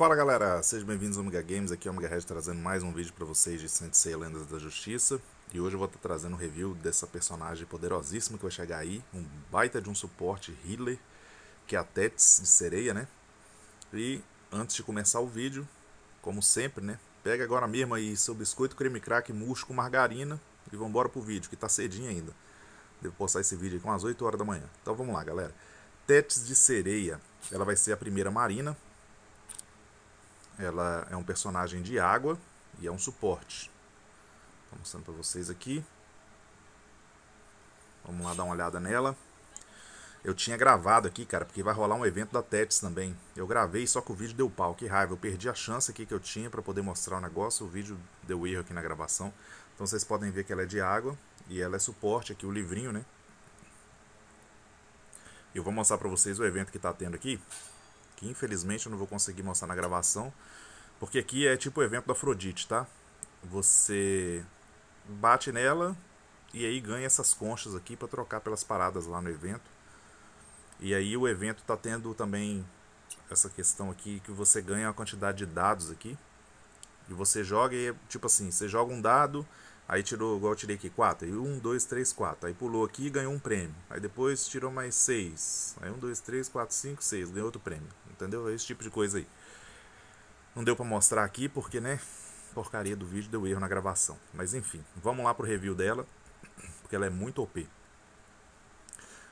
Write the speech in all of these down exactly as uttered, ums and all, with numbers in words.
Fala galera, sejam bem-vindos ao Omega Games, aqui é o Omega Red trazendo mais um vídeo para vocês de Saint Seiya Lendas da Justiça. E hoje eu vou estar trazendo um review dessa personagem poderosíssima que vai chegar aí, um baita de um suporte healer, que é a Thetis de Sereia, né? E antes de começar o vídeo, como sempre, né? Pega agora mesmo aí seu biscoito, creme crack, mousse com margarina e vambora pro vídeo, que tá cedinho ainda. Devo postar esse vídeo aqui umas oito horas da manhã. Então vamos lá galera. Thetis de Sereia, ela vai ser a primeira marina. Ela é um personagem de água e é um suporte. Estou mostrando para vocês aqui. Vamos lá dar uma olhada nela. Eu tinha gravado aqui, cara, porque vai rolar um evento da Thetis também. Eu gravei, só que o vídeo deu pau. Que raiva, eu perdi a chance aqui que eu tinha para poder mostrar o negócio. O vídeo deu erro aqui na gravação. Então vocês podem ver que ela é de água e ela é suporte aqui, o livrinho, né? Eu vou mostrar para vocês o evento que está tendo aqui. Que infelizmente eu não vou conseguir mostrar na gravação, porque aqui é tipo o evento da Afrodite, tá? Você bate nela e aí ganha essas conchas aqui para trocar pelas paradas lá no evento. E aí o evento tá tendo também essa questão aqui que você ganha uma quantidade de dados aqui. E você joga e tipo assim, você joga um dado, aí tirou, igual eu tirei aqui, quatro, aí um, dois, três, quatro, aí pulou aqui e ganhou um prêmio. Aí depois tirou mais seis, aí um, dois, três, quatro, cinco, seis, ganhou outro prêmio. Entendeu? Esse tipo de coisa aí. Não deu pra mostrar aqui porque, né, porcaria do vídeo, deu erro na gravação. Mas enfim, vamos lá pro review dela, porque ela é muito O P.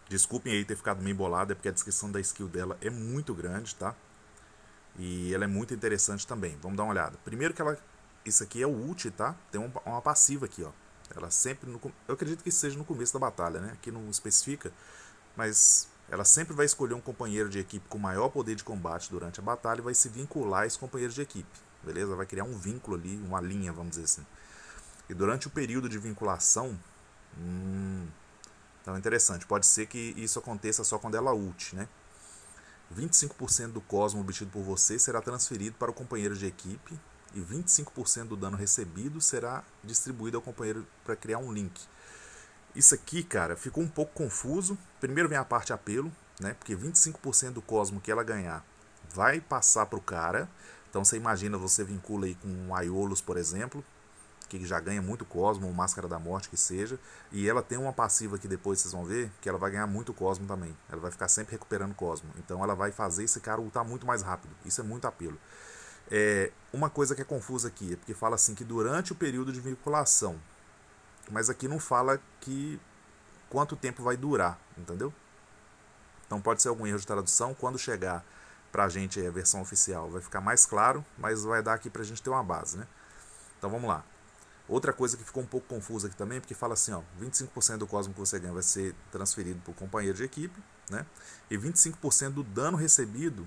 Desculpem aí ter ficado meio bolado, é porque a descrição da skill dela é muito grande, tá? E ela é muito interessante também, vamos dar uma olhada. Primeiro que ela... Isso aqui é o ult, tá? Tem uma passiva aqui, ó. Ela sempre... No, eu acredito que seja no começo da batalha, né? Aqui não especifica. Mas ela sempre vai escolher um companheiro de equipe com maior poder de combate durante a batalha e vai se vincular a esse companheiro de equipe. Beleza? Vai criar um vínculo ali, uma linha, vamos dizer assim. E durante o período de vinculação... Hum, então é interessante. Pode ser que isso aconteça só quando ela ult, né? vinte e cinco por cento do cosmo obtido por você será transferido para o companheiro de equipe... E vinte e cinco por cento do dano recebido será distribuído ao companheiro para criar um link. Isso aqui, cara, ficou um pouco confuso. Primeiro vem a parte apelo, né? Porque vinte e cinco por cento do cosmo que ela ganhar vai passar para o cara. Então você imagina, você vincula aí com um Aiolos, por exemplo, que já ganha muito cosmo, ou Máscara da Morte, que seja. E ela tem uma passiva que depois vocês vão ver, que ela vai ganhar muito cosmo também. Ela vai ficar sempre recuperando cosmo. Então ela vai fazer esse cara ultar muito mais rápido. Isso é muito apelo. É, uma coisa que é confusa aqui é porque fala assim que durante o período de vinculação, mas aqui não fala que quanto tempo vai durar, entendeu? Então pode ser algum erro de tradução. Quando chegar pra gente a versão oficial vai ficar mais claro, mas vai dar aqui pra gente ter uma base, né? Então vamos lá. Outra coisa que ficou um pouco confusa aqui também, porque fala assim, ó, vinte e cinco por cento do cosmo que você ganha vai ser transferido pro companheiro de equipe, né? E vinte e cinco por cento do dano recebido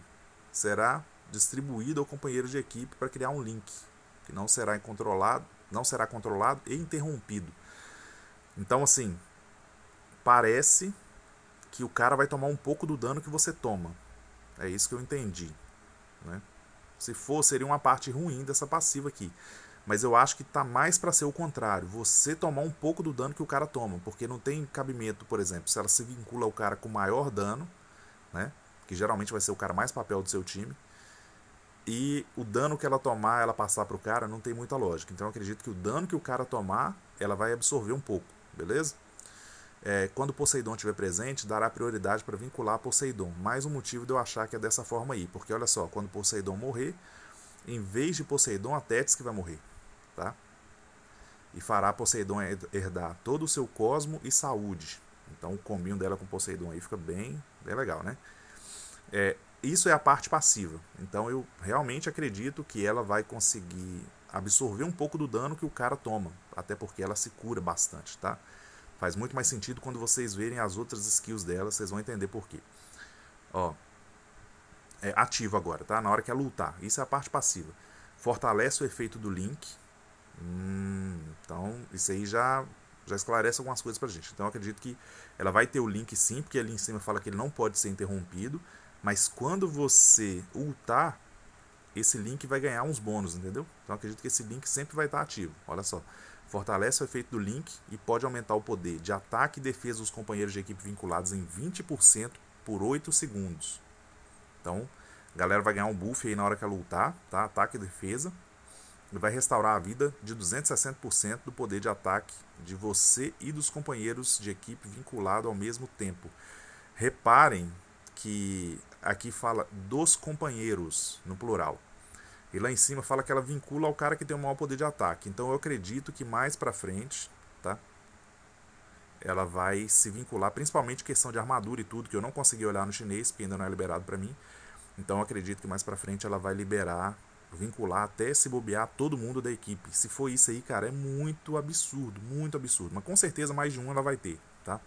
será distribuído ao companheiro de equipe para criar um link que não será controlado, não será controlado e interrompido. Então assim, parece que o cara vai tomar um pouco do dano que você toma. É isso que eu entendi, né? Se for, seria uma parte ruim dessa passiva aqui. Mas eu acho que tá mais para ser o contrário, você tomar um pouco do dano que o cara toma, porque não tem cabimento, por exemplo, se ela se vincula ao cara com maior dano, né? Que geralmente vai ser o cara mais papel do seu time. E o dano que ela tomar, ela passar para o cara, não tem muita lógica. Então eu acredito que o dano que o cara tomar, ela vai absorver um pouco, beleza? É, quando Poseidon estiver presente, dará prioridade para vincular a Poseidon. Mais um motivo de eu achar que é dessa forma aí. Porque olha só, quando Poseidon morrer, em vez de Poseidon, a Thetis que vai morrer, tá? E fará Poseidon herdar todo o seu cosmo e saúde. Então o combinho dela com Poseidon aí fica bem, bem legal, né? É... Isso é a parte passiva, então eu realmente acredito que ela vai conseguir absorver um pouco do dano que o cara toma, até porque ela se cura bastante, tá? Faz muito mais sentido quando vocês verem as outras skills dela, vocês vão entender por quê. Ó, é ativo agora, tá? Na hora que ela lutar, isso é a parte passiva. Fortalece o efeito do link, hum, então isso aí já... Já esclarece algumas coisas pra gente. Então eu acredito que ela vai ter o link sim, porque ali em cima fala que ele não pode ser interrompido, mas quando você ultar, esse link vai ganhar uns bônus, entendeu? Então eu acredito que esse link sempre vai estar ativo. Olha só, fortalece o efeito do link e pode aumentar o poder de ataque e defesa dos companheiros de equipe vinculados em vinte por cento por oito segundos. Então A galera vai ganhar um buff aí na hora que ela lutar, tá? Ataque e defesa. Ele vai restaurar a vida de duzentos e sessenta por cento do poder de ataque de você e dos companheiros de equipe vinculado ao mesmo tempo. Reparem que aqui fala dos companheiros, no plural. E lá em cima fala que ela vincula ao cara que tem o maior poder de ataque. Então eu acredito que mais pra frente, tá? Ela vai se vincular, principalmente questão de armadura e tudo, que eu não consegui olhar no chinês, porque ainda não é liberado pra mim. Então eu acredito que mais pra frente ela vai liberar... vincular até se bobear todo mundo da equipe. Se for isso aí, cara, é muito absurdo, muito absurdo. Mas com certeza mais de um ela vai ter, tá?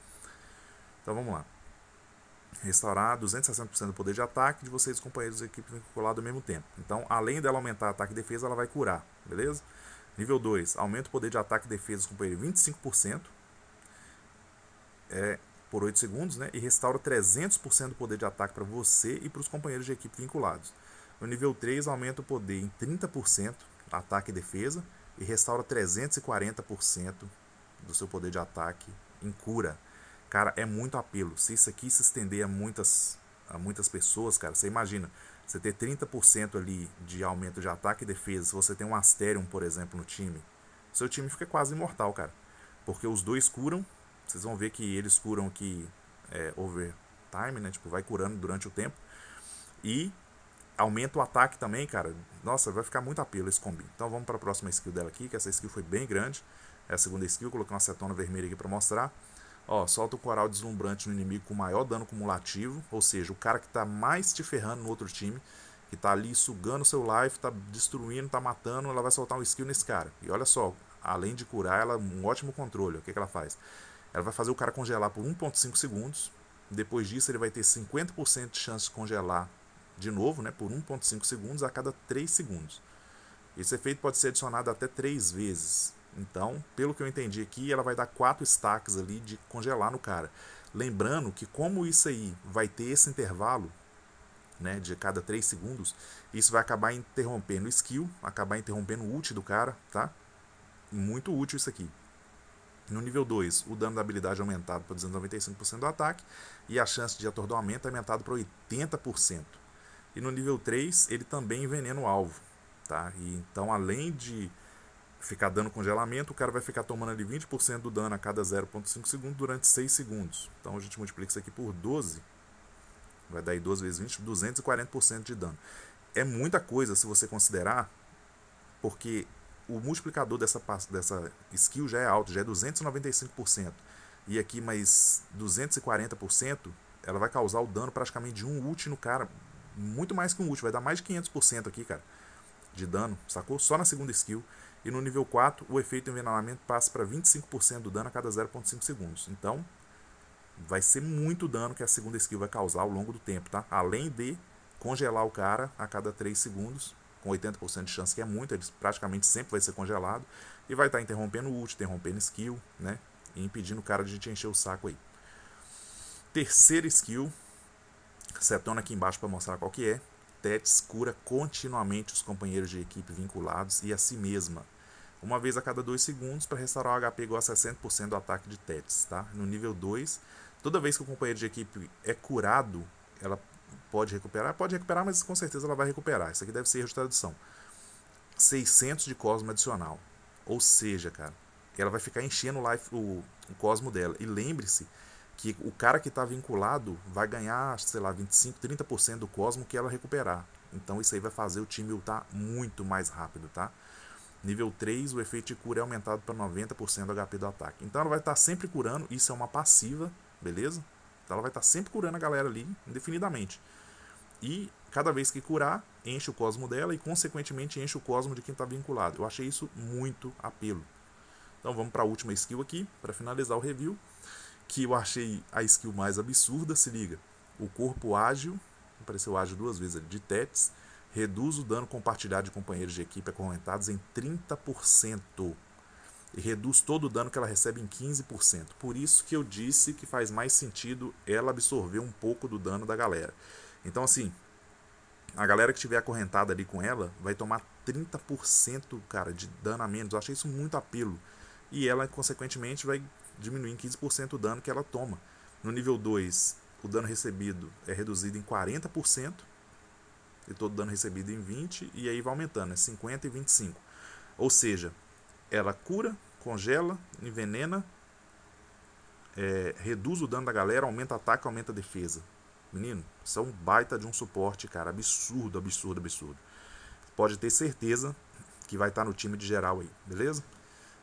Então vamos lá. Restaurar duzentos e sessenta por cento do poder de ataque de vocês, companheiros da equipe vinculada ao mesmo tempo. Então, além dela aumentar ataque e defesa, ela vai curar, beleza? Nível dois, aumenta o poder de ataque e defesa dos companheiros vinte e cinco por cento. É... por oito segundos, né? E restaura trezentos por cento do poder de ataque para você e para os companheiros de equipe vinculados. No nível três, aumenta o poder em trinta por cento, ataque e defesa, e restaura trezentos e quarenta por cento do seu poder de ataque em cura. Cara, é muito apelo. Se isso aqui se estender a muitas, a muitas pessoas, cara, você imagina, você ter trinta por cento ali de aumento de ataque e defesa, se você tem um Astérium, por exemplo, no time, seu time fica quase imortal, cara. Porque os dois curam. Vocês vão ver que eles curam aqui é, over time, né? Tipo, vai curando durante o tempo. E aumenta o ataque também, cara. Nossa, vai ficar muito apelo esse combi. Então vamos para a próxima skill dela aqui, que essa skill foi bem grande. É a segunda skill, coloquei uma setona vermelha aqui para mostrar. Ó, solta o coral deslumbrante no inimigo com maior dano cumulativo. Ou seja, o cara que tá mais te ferrando no outro time, que tá ali sugando seu life, tá destruindo, tá matando, ela vai soltar um skill nesse cara. E olha só, além de curar, ela um ótimo controle. O que, que ela faz? Ela vai fazer o cara congelar por um ponto cinco segundos. Depois disso, ele vai ter cinquenta por cento de chance de congelar de novo, né, por um ponto cinco segundos a cada três segundos. Esse efeito pode ser adicionado até três vezes. Então, pelo que eu entendi aqui, ela vai dar quatro stacks ali de congelar no cara. Lembrando que como isso aí vai ter esse intervalo, né, de cada três segundos, isso vai acabar interrompendo o skill, acabar interrompendo o ult do cara, tá? Muito útil isso aqui. No nível dois, o dano da habilidade é aumentado para duzentos e noventa e cinco por cento do ataque e a chance de atordoamento é aumentada para oitenta por cento. E no nível três, ele também envenena o alvo, tá? E então, além de ficar dando congelamento, o cara vai ficar tomando ali vinte por cento do dano a cada zero ponto cinco segundos durante seis segundos. Então, a gente multiplica isso aqui por doze, vai dar aí doze vezes vinte, duzentos e quarenta por cento de dano. É muita coisa se você considerar, porque... o multiplicador dessa, dessa skill já é alto, já é duzentos e noventa e cinco por cento. E aqui mais duzentos e quarenta por cento, ela vai causar o dano praticamente de um ult no cara. Muito mais que um ult, vai dar mais de quinhentos por cento aqui, cara, de dano, sacou? Só na segunda skill. E no nível quatro, o efeito envenenamento passa para vinte e cinco por cento do dano a cada zero ponto cinco segundos. Então, vai ser muito dano que a segunda skill vai causar ao longo do tempo, tá? Além de congelar o cara a cada três segundos. Com oitenta por cento de chance, que é muito, ele praticamente sempre vai ser congelado. E vai estar interrompendo o ult, interrompendo skill, né? E impedindo o cara de te encher o saco aí. Terceira skill. Setona aqui embaixo para mostrar qual que é. Thetis cura continuamente os companheiros de equipe vinculados e a si mesma. Uma vez a cada dois segundos para restaurar o H P igual a sessenta por cento do ataque de Thetis, tá? No nível dois, toda vez que o companheiro de equipe é curado, ela... pode recuperar, pode recuperar, mas com certeza ela vai recuperar. Isso aqui deve ser erro de tradução. seiscentos de cosmo adicional. Ou seja, cara, ela vai ficar enchendo o, life, o, o cosmo dela. E lembre-se que o cara que está vinculado vai ganhar, sei lá, vinte e cinco, trinta por cento do cosmo que ela recuperar. Então isso aí vai fazer o time lutar muito mais rápido, tá? Nível três, o efeito de cura é aumentado para noventa por cento do H P do ataque. Então ela vai estar tá sempre curando, isso é uma passiva, beleza? Então ela vai estar sempre curando a galera ali, indefinidamente. E cada vez que curar, enche o cosmo dela e consequentemente enche o cosmo de quem está vinculado. Eu achei isso muito apelo. Então vamos para a última skill aqui, para finalizar o review. Que eu achei a skill mais absurda, se liga. O corpo ágil, apareceu ágil duas vezes ali, de Thetis. Reduz o dano compartilhado de companheiros de equipe acorrentados em trinta por cento. E reduz todo o dano que ela recebe em quinze por cento. Por isso que eu disse que faz mais sentido ela absorver um pouco do dano da galera. Então assim, a galera que estiver acorrentada ali com ela vai tomar trinta por cento, cara, de dano a menos. Eu achei isso muito apelo. E ela, consequentemente, vai diminuir em quinze por cento o dano que ela toma. No nível dois, o dano recebido é reduzido em quarenta por cento. e todo dano recebido em vinte, e aí vai aumentando, é cinquenta e vinte e cinco. Ou seja, ela cura, congela, envenena, é, reduz o dano da galera, aumenta ataque, aumenta defesa. Menino, isso é um baita de um suporte, cara, absurdo, absurdo, absurdo. Pode ter certeza que vai estar no time de geral aí, beleza?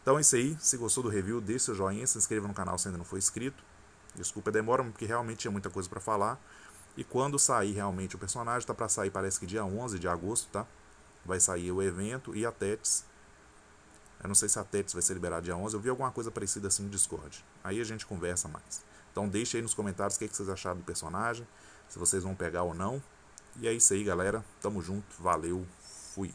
Então é isso aí, se gostou do review, deixe seu joinha, se inscreva no canal se ainda não for inscrito. Desculpa a demora, porque realmente tinha muita coisa para falar. E quando sair realmente o personagem, tá para sair, parece que dia onze de agosto, tá? Vai sair o evento e a Thetis. Eu não sei se a Thetis vai ser liberada dia onze, eu vi alguma coisa parecida assim no Discord. Aí a gente conversa mais. Então deixe aí nos comentários o que, é que vocês acharam do personagem, se vocês vão pegar ou não. E é isso aí, galera. Tamo junto, valeu, fui!